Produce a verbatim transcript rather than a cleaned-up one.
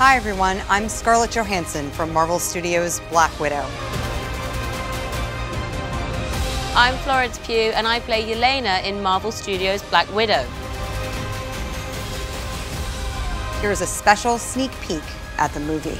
Hi everyone, I'm Scarlett Johansson from Marvel Studios' Black Widow. I'm Florence Pugh and I play Yelena in Marvel Studios' Black Widow. Here's a special sneak peek at the movie.